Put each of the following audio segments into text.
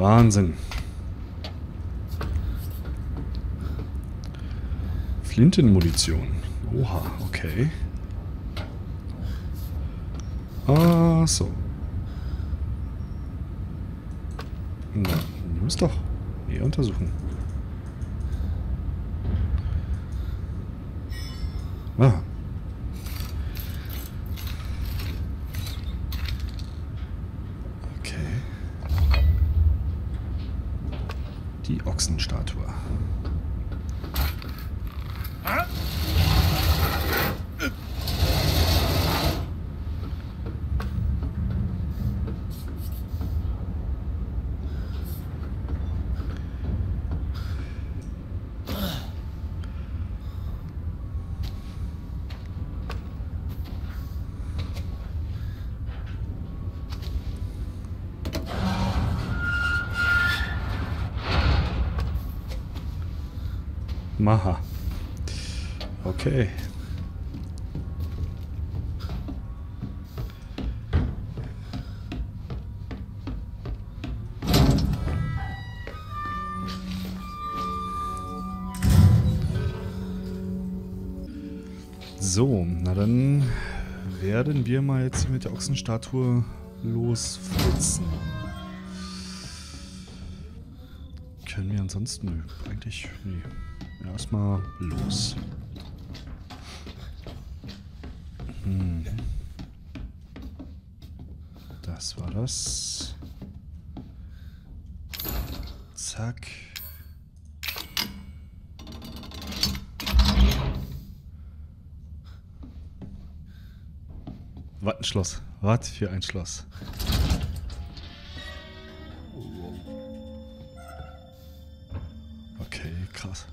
Wahnsinn. Flintenmunition. Oha, okay. Ah, so. Na, nimm es doch. Näher untersuchen. Ah. Okay. Die Ochsenstatue. Maha. Okay. So, na dann werden wir mal jetzt mit der Ochsenstatue losflitzen. Können wir ansonsten? Nö, eigentlich nie. Erstmal los. Hm. Das war das. Zack. Was ein Schloss. Was für ein Schloss. Okay, krass.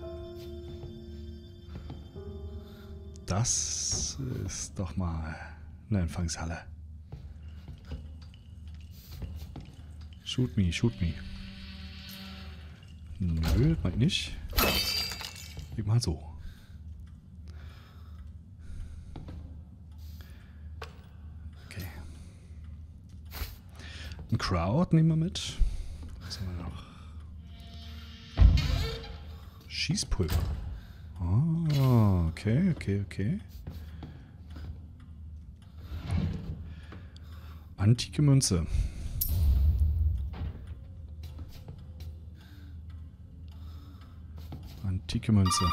Das ist doch mal eine Empfangshalle. Shoot me, shoot me. Nö, meint nicht. Ich mach so. Okay. Ein Crowd nehmen wir mit. Was haben wir noch? Schießpulver. Ah, okay, okay, okay. Antike Münze. Antike Münze.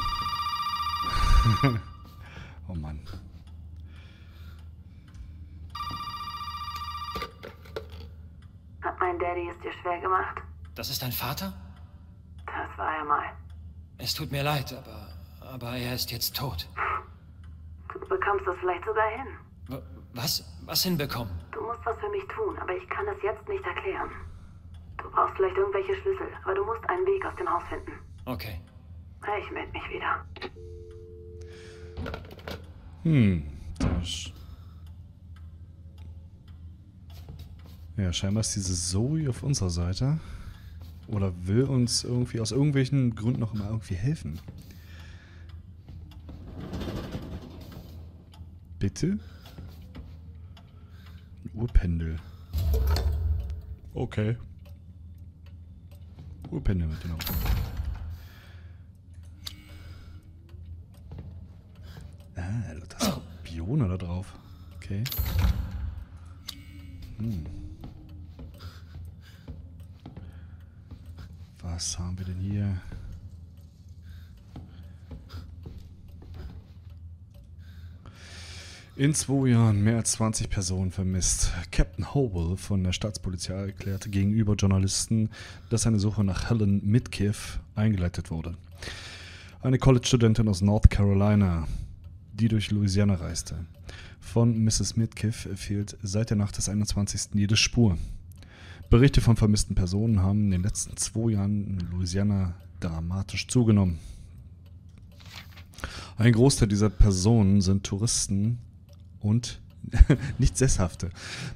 Oh Mann. Hat mein Daddy es dir schwer gemacht? Das ist dein Vater? Das war er mal. Es tut mir leid, aber er ist jetzt tot. Du bekommst das vielleicht sogar hin. Was? Was hinbekommen? Du musst was für mich tun, aber ich kann es jetzt nicht erklären. Du brauchst vielleicht irgendwelche Schlüssel, aber du musst einen Weg aus dem Haus finden. Okay. Ich melde mich wieder. Hm. Das. Ja, scheinbar ist diese Zoe auf unserer Seite. Oder will uns irgendwie aus irgendwelchen Gründen noch mal irgendwie helfen. Bitte? Ein Uhrpendel. Okay. Uhrpendel mit genau. Ah, das ist Bione da drauf. Okay. Hm. Was haben wir denn hier? In 2 Jahren mehr als 20 Personen vermisst. Captain Hobel von der Staatspolizei erklärte gegenüber Journalisten, dass eine Suche nach Helen Mitkiff eingeleitet wurde. Eine College-Studentin aus North Carolina, die durch Louisiana reiste. Von Mrs. Mitkiff fehlt seit der Nacht des 21. jede Spur. Berichte von vermissten Personen haben in den letzten 2 Jahren in Louisiana dramatisch zugenommen. Ein Großteil dieser Personen sind Touristen und nicht Sesshafte.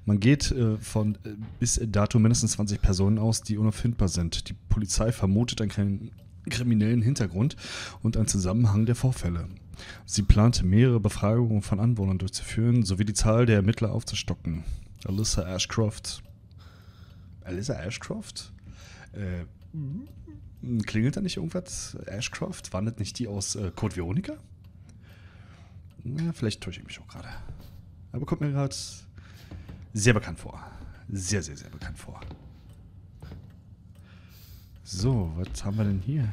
Man geht von bis dato mindestens 20 Personen aus, die unauffindbar sind. Die Polizei vermutet einen kriminellen Hintergrund und einen Zusammenhang der Vorfälle. Sie plante mehrere Befragungen von Anwohnern durchzuführen, sowie die Zahl der Ermittler aufzustocken. Alyssa Ashcroft... Klingelt da nicht irgendwas? Ashcroft? War das nicht die aus Code Veronica? Na, vielleicht täusche ich mich auch gerade. Aber kommt mir gerade sehr bekannt vor. Sehr, sehr, sehr bekannt vor. So, was haben wir denn hier?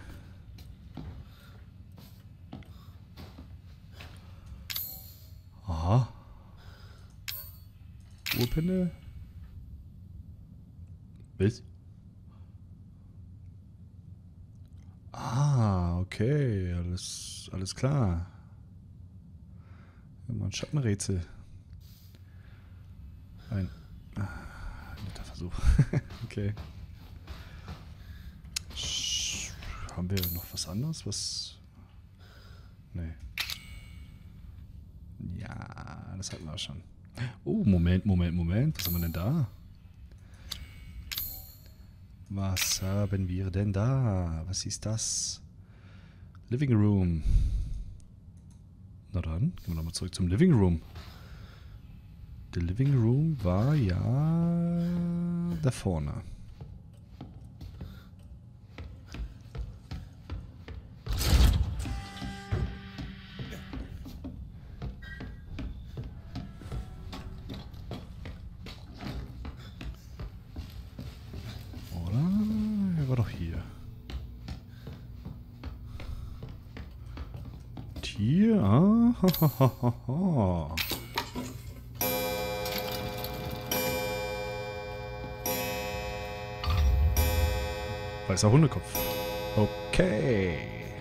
Aha. Urpendel. Was? Ah, okay. Alles klar. Immer ein Schattenrätsel. Ein netter Versuch. Okay. Haben wir noch was anderes? Was? Nee. Ja, das hatten wir schon. Oh, Moment. Was haben wir denn da? Was haben wir denn da? Was ist das? Living Room. Na dann, gehen wir nochmal zurück zum Living Room. Der Living Room war ja da vorne. Oder? Er war doch hier. Hier, ah, weißer Hundekopf. Okay.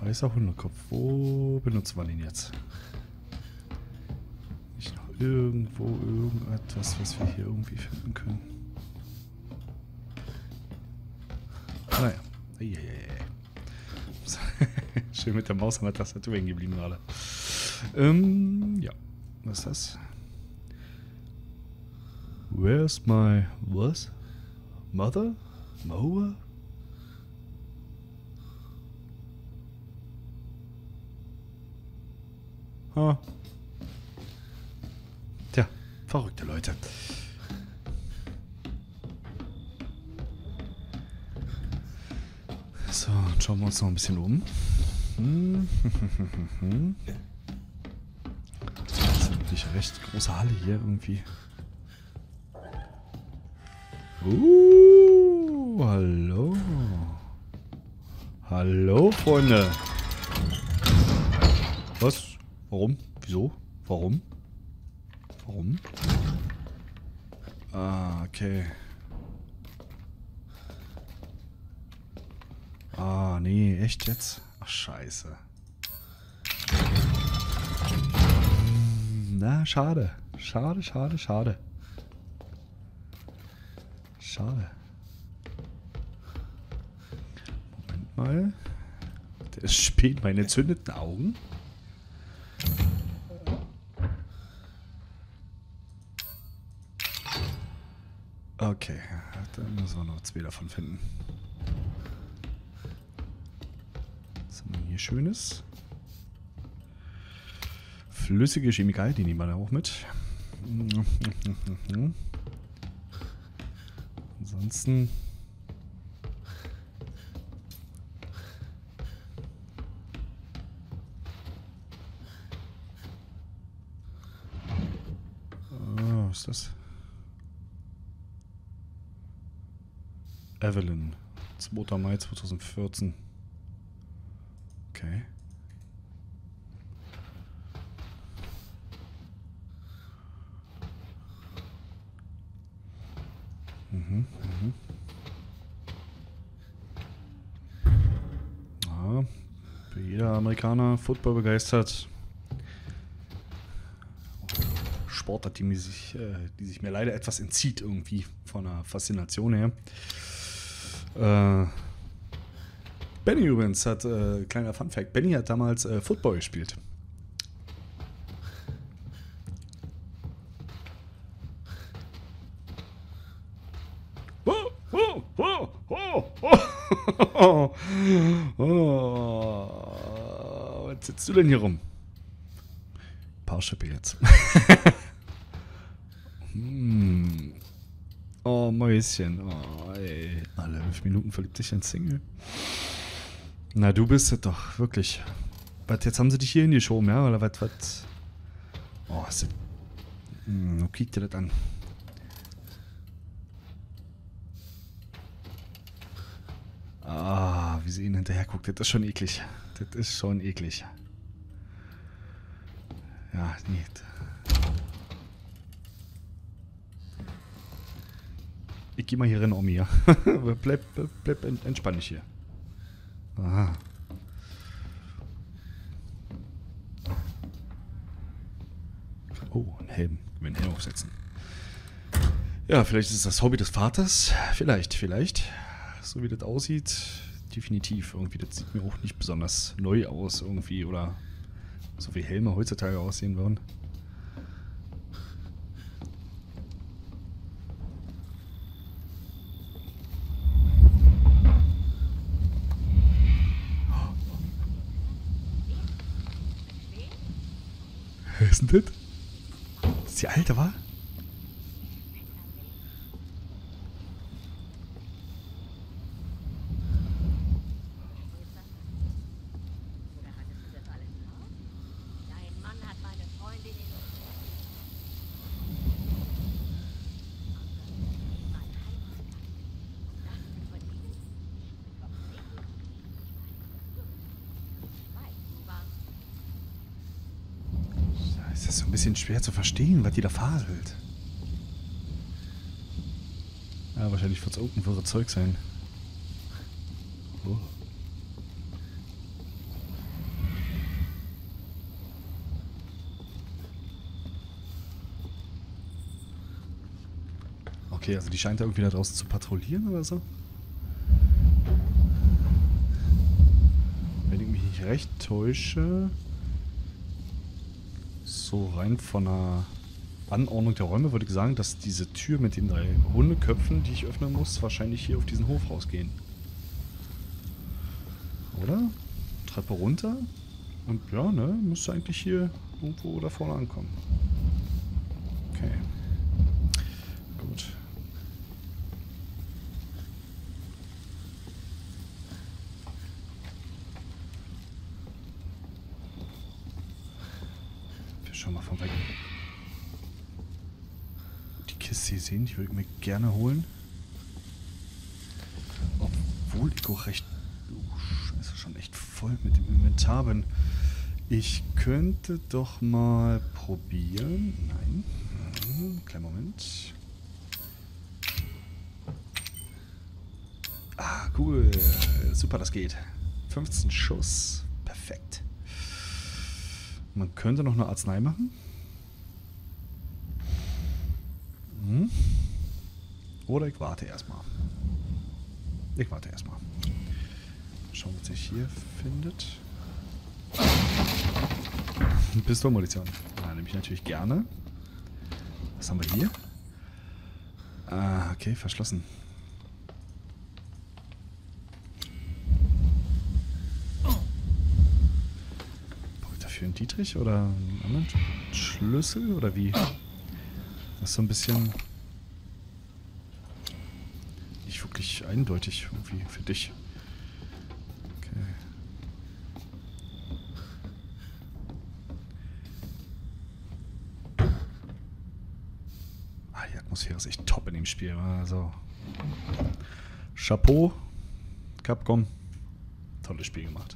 Weißer Hundekopf. Wo benutzt man ihn jetzt? Nicht noch irgendwo irgendetwas, was wir hier irgendwie finden können. Naja. Schön mit der Maus an der Tastatur hängen geblieben gerade. Ja. Was ist das? Where's my... was? Mother? Mower? Ha. Tja, verrückte Leute. So, schauen wir uns noch ein bisschen um. Das ist wirklich eine recht große Halle hier irgendwie. Hallo. Hallo, Freunde. Was? Warum? Wieso? Warum? Warum? Ah, okay. Ah, nee, echt jetzt? Ach, scheiße. Na, schade. Schade. Schade. Moment mal. Der spielt meine entzündeten Augen. Okay, da müssen wir noch zwei davon finden. Was haben wir hier Schönes? Flüssige Chemikalien, die nehmen wir da auch mit. Ansonsten... Oh, was ist das? Evelyn, 2. Mai 2014. Okay. Ja, für jeder Amerikaner Football begeistert. Sportart, die sich mir leider etwas entzieht irgendwie von der Faszination her. Benny übrigens hat, kleiner Funfact, Benny hat damals Football gespielt. Was sitzt du denn hier rum? Parship jetzt. Oh, Mäuschen. Oh, ey. Alle 5 Minuten verliebt sich ein Single. Na, du bist es doch, wirklich. Was, jetzt haben sie dich hier hingeschoben, ja? Oder was, was? Oh, ist das... Nun kick dir das an. Ah, wie sie ihn hinterher guckt, das ist schon eklig. Das ist schon eklig. Ja, nicht. Ich geh mal hier rein, Omi, ja. Bleib entspann dich hier. Aha. Oh, ein Helm. Können wir einen Helm aufsetzen. Ja, vielleicht ist das Hobby des Vaters. Vielleicht, vielleicht. So wie das aussieht, definitiv. Irgendwie, das sieht mir auch nicht besonders neu aus, irgendwie, oder so wie Helme heutzutage aussehen würden. Wer ist denn das? Das ist die Alte, wa? Schwer zu verstehen, was die da faselt. Ja, wahrscheinlich wird es auch ein wirres Zeug sein. Oh. Okay, also die scheint da irgendwie da draußen zu patrouillieren oder so. Wenn ich mich nicht recht täusche... So rein von der Anordnung der Räume würde ich sagen, dass diese Tür mit den 3 Hundeköpfen, die ich öffnen muss, wahrscheinlich hier auf diesen Hof rausgehen. Oder? Treppe runter. Und ja, ne? Müsste eigentlich hier irgendwo da vorne ankommen. Okay. Gut. Schon mal von weg. Die Kiste hier sehen, die würde ich mir gerne holen. Obwohl ich auch recht... Oh, Scheiße, schon echt voll mit dem Inventar bin. Ich könnte doch mal probieren... Nein. Kleinen Moment. Ah, cool. Super, das geht. 15 Schuss. Perfekt. Man könnte noch eine Arznei machen. Hm. Oder ich warte erstmal. Ich warte erstmal. Schauen, was sich hier findet. Pistolmunition. Ja, nehme ich natürlich gerne. Was haben wir hier? Ah, okay, verschlossen. Für einen Dietrich oder einen anderen Schlüssel oder wie? Das ist so ein bisschen nicht wirklich eindeutig irgendwie für dich. Okay. Ah, die Atmosphäre ist echt top in dem Spiel. Also Chapeau, Capcom, tolles Spiel gemacht.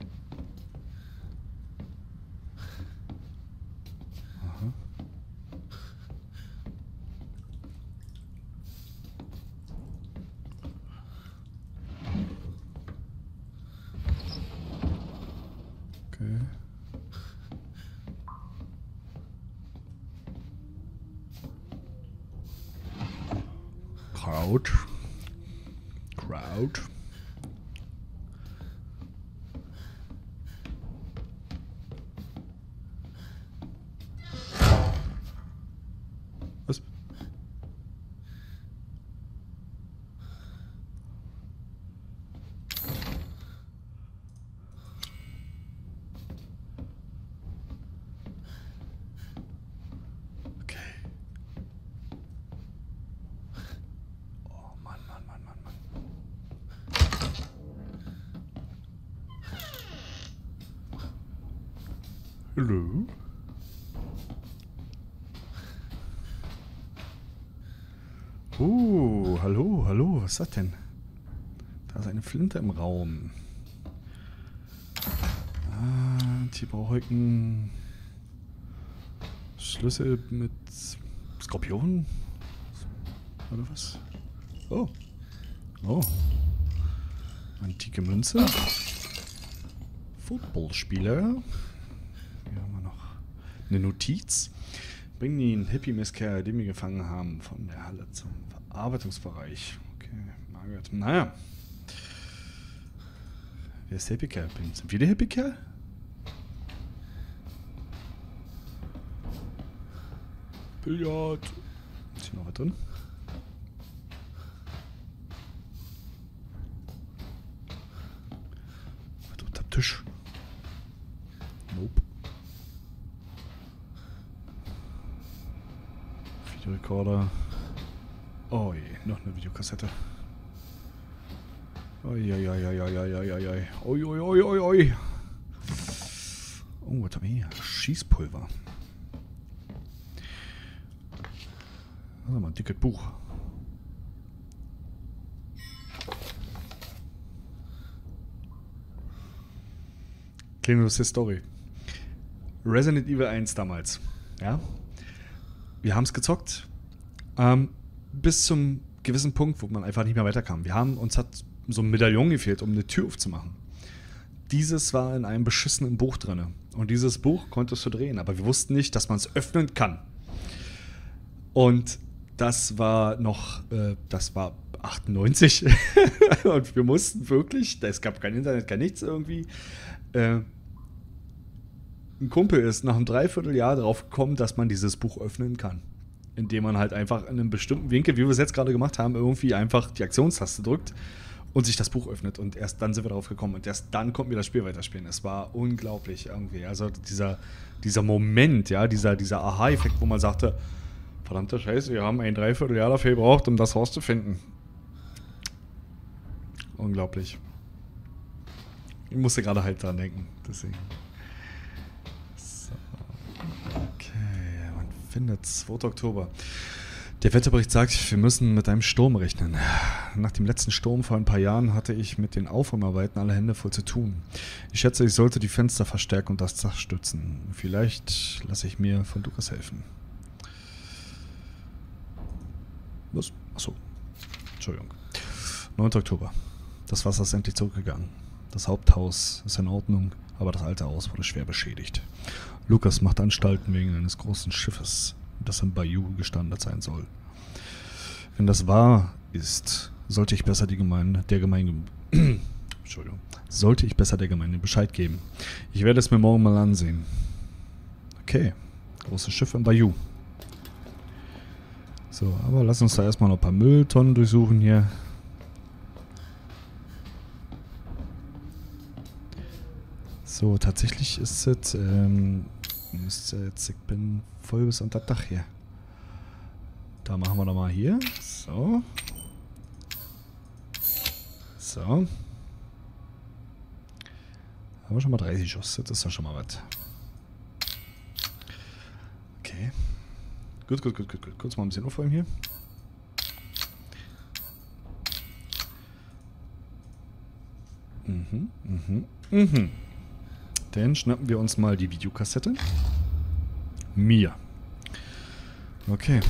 Crowd. Was? Okay. Hallo? Oh, hallo, hallo, was ist das denn? Da ist eine Flinte im Raum. Ah, hier brauche ich einen Schlüssel mit Skorpion? Oder was? Oh. Oh. Antike Münze. Footballspieler. Hier haben wir noch eine Notiz. Bringen den Hippie-Messkerl, den wir gefangen haben, von der Halle zum Verarbeitungsbereich. Okay, Margaret. Naja. Wer ist der Hippie-Kerl? Sind wir der Hippie-Kerl? Billard. Ist hier noch was drin? Was unter dem Tisch? Nope. Videorekorder. Oh je, noch eine Videokassette. Oi, oi, oi, oi, oi, oi, oi, oi. Oi, oi, oi, oi, oi. Oh, was haben wir hier? Schießpulver. Also mal ein dickes Buch. Kleine lustige Story. Resident Evil 1 damals. Ja? Wir haben es gezockt. Bis zum gewissen Punkt, wo man einfach nicht mehr weiterkam. Wir haben uns hat so ein Medaillon gefehlt, um eine Tür aufzumachen. Dieses war in einem beschissenen Buch drin. Und dieses Buch konntest du drehen. Aber wir wussten nicht, dass man es öffnen kann. Und das war noch, das war 98. Und wir mussten wirklich, es gab kein Internet, kein nichts irgendwie. Ein Kumpel ist nach einem Dreivierteljahr drauf gekommen, dass man dieses Buch öffnen kann. Indem man halt einfach in einem bestimmten Winkel, wie wir es jetzt gerade gemacht haben, irgendwie einfach die Aktionstaste drückt und sich das Buch öffnet. Und erst dann sind wir drauf gekommen. Und erst dann konnten wir das Spiel weiterspielen. Es war unglaublich irgendwie. Also dieser Moment, ja, dieser Aha-Effekt, wo man sagte, verdammte Scheiße, wir haben ein Dreivierteljahr dafür gebraucht, um das Haus zu finden. Unglaublich. Ich musste gerade halt dran denken, deswegen. So. Okay, man findet 2. Oktober. Der Wetterbericht sagt, wir müssen mit einem Sturm rechnen. Nach dem letzten Sturm vor ein paar Jahren hatte ich mit den Aufräumarbeiten alle Hände voll zu tun. Ich schätze, ich sollte die Fenster verstärken und das Dach stützen. Vielleicht lasse ich mir von Lukas helfen. Was? Achso. Entschuldigung. 9. Oktober. Das Wasser ist endlich zurückgegangen. Das Haupthaus ist in Ordnung, aber das alte Haus wurde schwer beschädigt. Lukas macht Anstalten wegen eines großen Schiffes, das im Bayou gestrandet sein soll. Wenn das wahr ist, sollte ich besser der Gemeinde Bescheid geben. Ich werde es mir morgen mal ansehen. Okay. Großes Schiff im Bayou. So, aber lass uns da erstmal noch ein paar Mülltonnen durchsuchen hier. So, tatsächlich ist es, ich bin voll bis unter Dach hier. Da machen wir nochmal hier. So. So. Haben wir schon mal 30 Schuss, das ist ja schon mal was. Okay. Gut. Kurz mal ein bisschen aufräumen hier. Dann schnappen wir uns mal die Videokassette. Mia. Okay.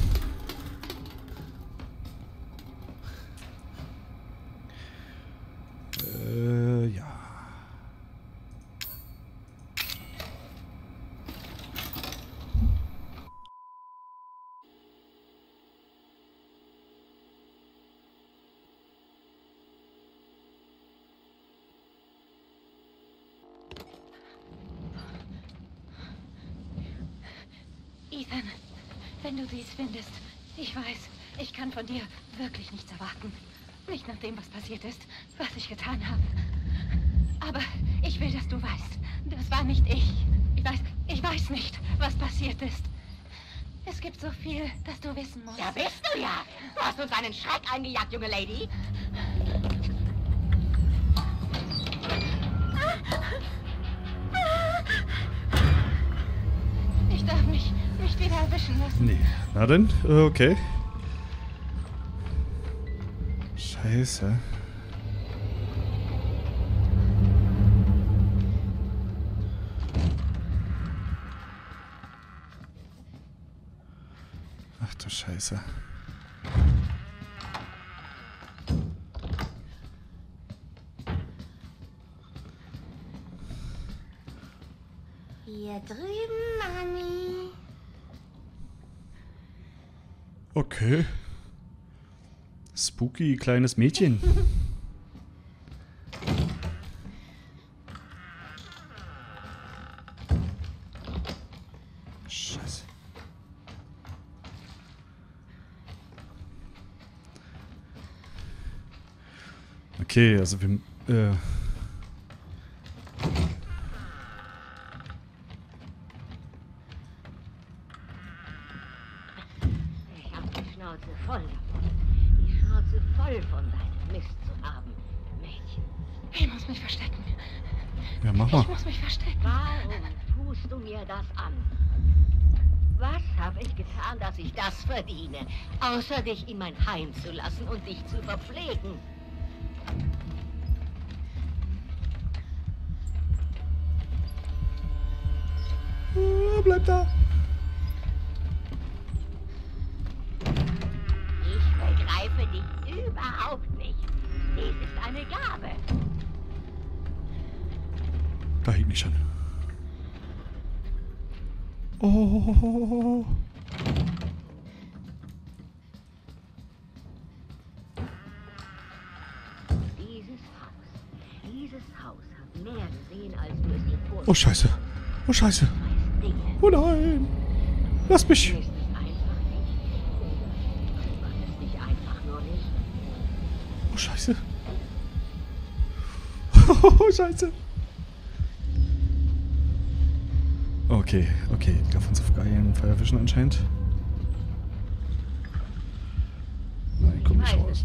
Ja. Findest. Ich weiß, ich kann von dir wirklich nichts erwarten. Nicht nach dem, was passiert ist, was ich getan habe. Aber ich will, dass du weißt, das war nicht ich. Ich weiß nicht, was passiert ist. Es gibt so viel, dass du wissen musst. Ja, bist du ja. Du hast uns einen Schreck eingejagt, junge Lady. nicht wieder erwischen lassen. Nee. Na denn? Okay. Scheiße. Ach du Scheiße. Hier drüben, Mami. Okay. Spooky, kleines Mädchen. Scheiße. Okay, also wir... außer dich in mein Heim zu lassen und dich zu verpflegen. Bleib da. Ich begreife dich überhaupt nicht. Dies ist eine Gabe. Da hielt mich an. Oh. Oh Scheiße, oh Scheiße, oh nein, lass mich. Oh Scheiße, oh Scheiße. Okay, okay, ich darf uns auf geilen Fall erwischen anscheinend. Nein, komm nicht raus. Ich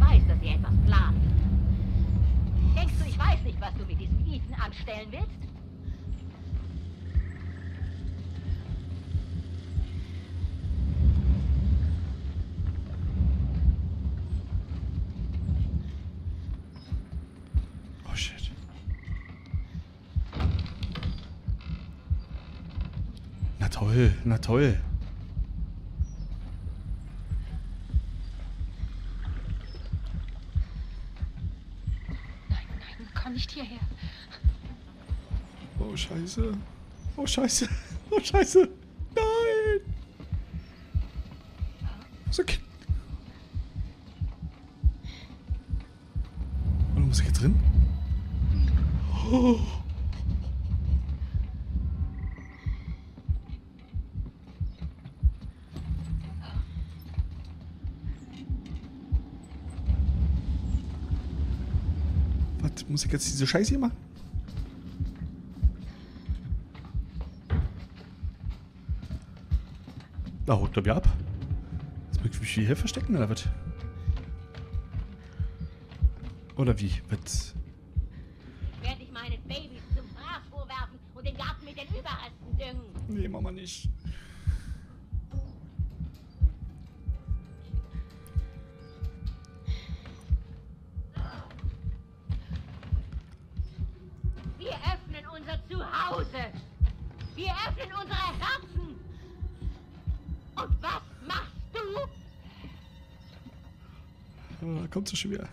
weiß, dass ihr etwas plant. Denkst du, ich weiß nicht, was du mit diesem Ethan anstellen willst? Oh shit. Na toll, na toll. Scheiße. Oh Scheiße. Oh Scheiße. Nein. Ist okay. Und muss ich jetzt drin? Oh. Was? Muss ich jetzt diese Scheiße hier machen? Da holt er mir ab. Jetzt muss ich mich hier verstecken, oder was? Oder wie? Was? Ich werde dich meinen Babys zum Fraß vorwerfen und den Garten mit den Überresten düngen. Nee, Mama nicht. Wir öffnen unser Zuhause. Wir öffnen unsere Herzen. Und was machst du? Oh, kommt so schwer.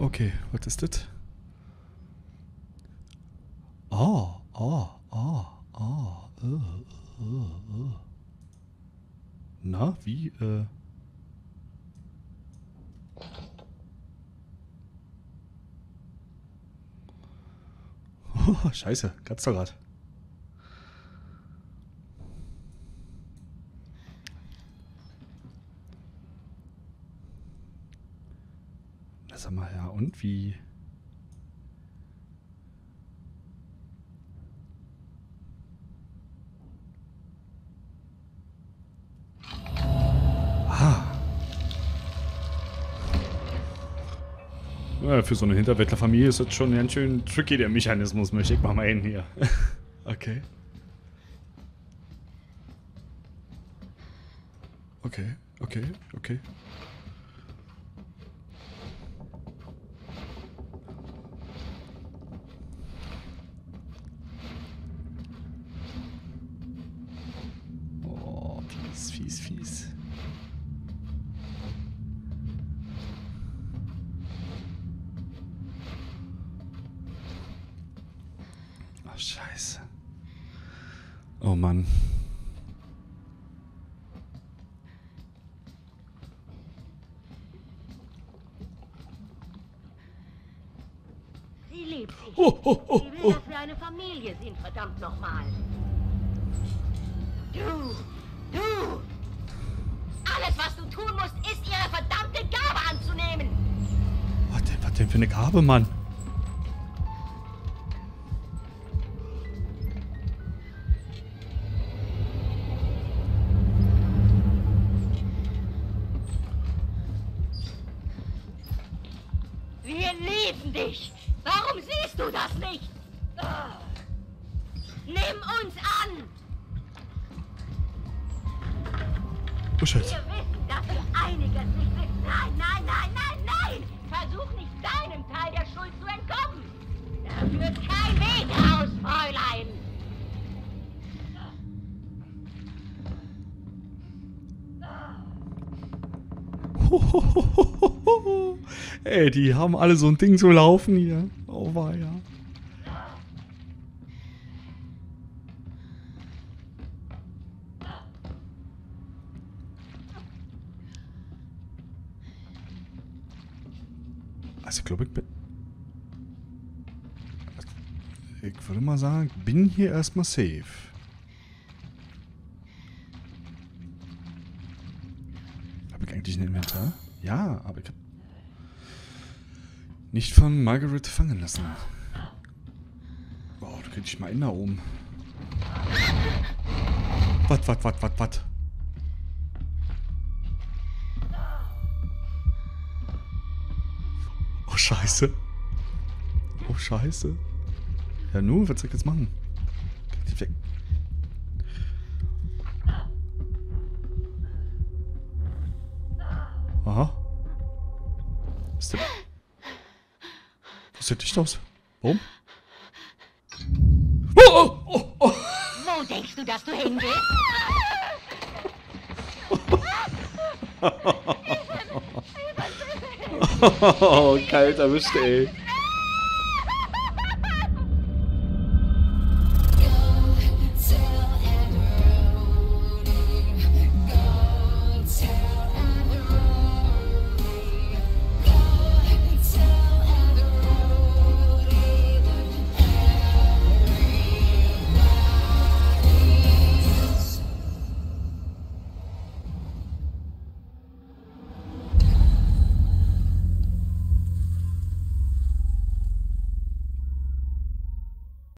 Okay, was ist das? Na, wie, Oh, Scheiße, ganz doch grad. sag mal, ja, und wie? Für so eine Hinterwäldlerfamilie ist das schon ganz schön tricky, der Mechanismus, möchte ich mal meinen hier. Okay. Okay, okay, okay. Oh, fies, fies, fies. Scheiße. Oh Mann. Sie liebt sich. Oh, oh, oh, sie will, dass wir eine Familie sind, verdammt nochmal. Du! Alles, was du tun musst, ist, ihre verdammte Gabe anzunehmen. Was denn für eine Gabe, Mann? Ey, die haben alle so ein Ding zu laufen hier. Oh, war ja. Also, glaube ich, ich würde mal sagen, ich bin hier erstmal safe. Habe ich eigentlich ein Inventar? Ja, aber ich habe nicht von Margaret fangen lassen. Boah, da könnte ich mal in da oben. Wat. Oh, Scheiße. Oh, Scheiße. Ja, nun, was soll ich jetzt machen? Aha. Ist der... Sieht dicht aus. Warum? Oh. Wo denkst du, dass du hingehst? Oh, kalt erwischt, ey.